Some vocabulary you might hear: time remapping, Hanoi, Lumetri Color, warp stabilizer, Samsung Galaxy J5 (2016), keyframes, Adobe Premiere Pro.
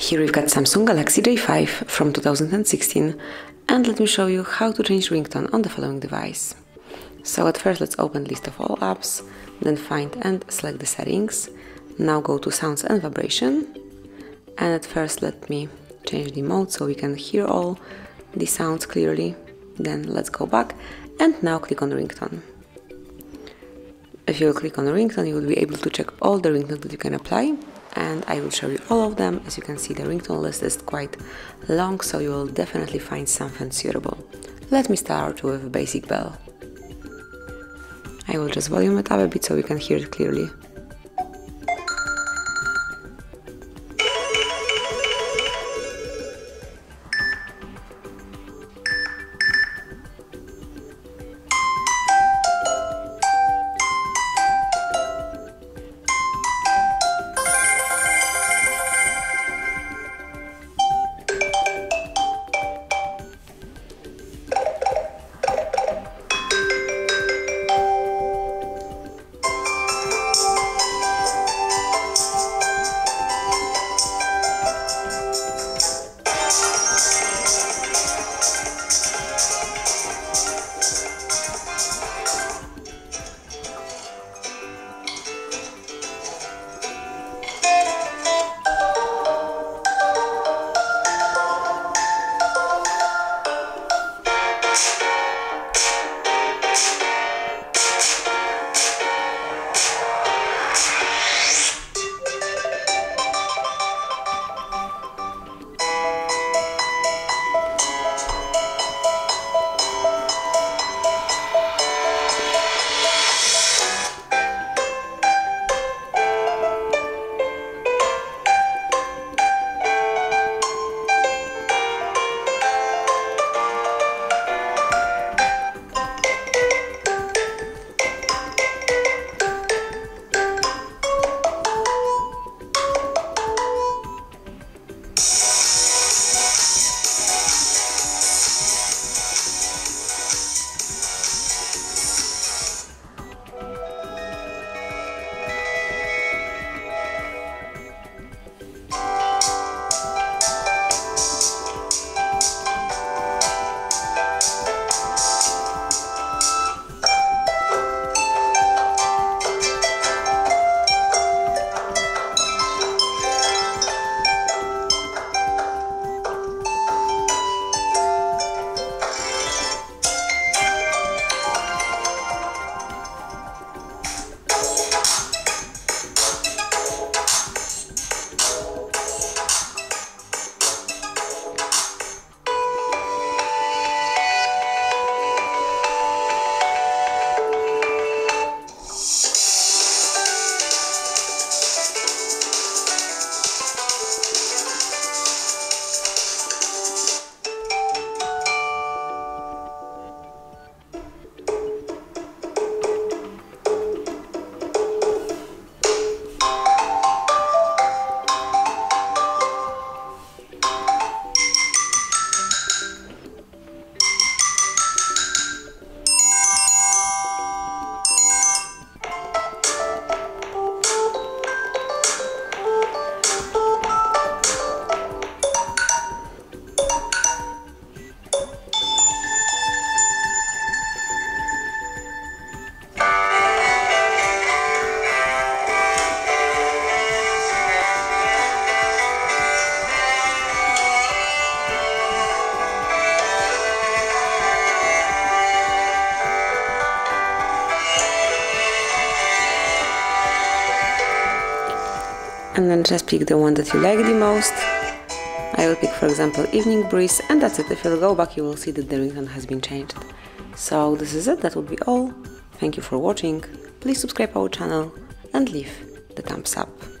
Here we've got Samsung Galaxy J5 from 2016, and let me show you how to change ringtone on the following device. So at first let's open list of all apps, then find and select the settings. Now go to sounds and vibration, and at first let me change the mode so we can hear all the sounds clearly. Then let's go back and now click on ringtone. If you click on ringtone, you will be able to check all the ringtones that you can apply, and I will show you all of them. As you can see, the ringtone list is quite long, so you will definitely find something suitable. Let me start with a basic bell. I will just volume it up a bit so we can hear it clearly. And then just pick the one that you like the most. I will pick, for example, Evening Breeze, and that's it. If you'll go back, you will see that the ringtone has been changed. So this is it, that would be all. Thank you for watching. Please subscribe our channel and leave the thumbs up.